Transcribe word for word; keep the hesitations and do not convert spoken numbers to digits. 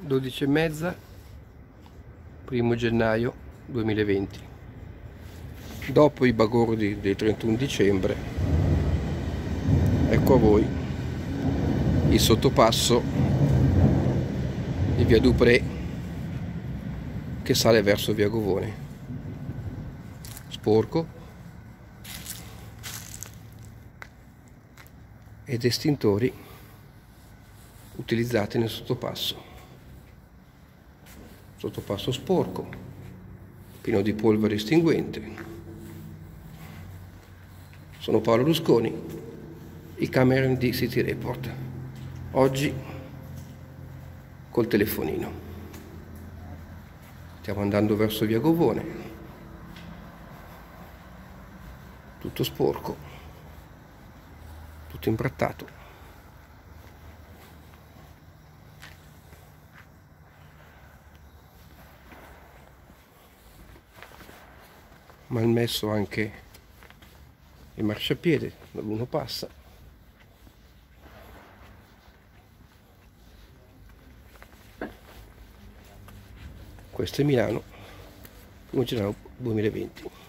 dodici e mezza, primo gennaio duemilaventi, dopo i bagordi del trentuno dicembre. Ecco a voi il sottopasso di Via Dupré che sale verso Via Govone, sporco ed estintori utilizzati nel sottopasso. Sottopasso sporco, pieno di polvere estinguente. Sono Paolo Rusconi, il cameraman di City Report, oggi col telefonino. Stiamo andando verso Via Govone, tutto sporco, tutto imbrattato. Malmesso anche il marciapiede dove uno passa. Questo è Milano, primo gennaio duemilaventi.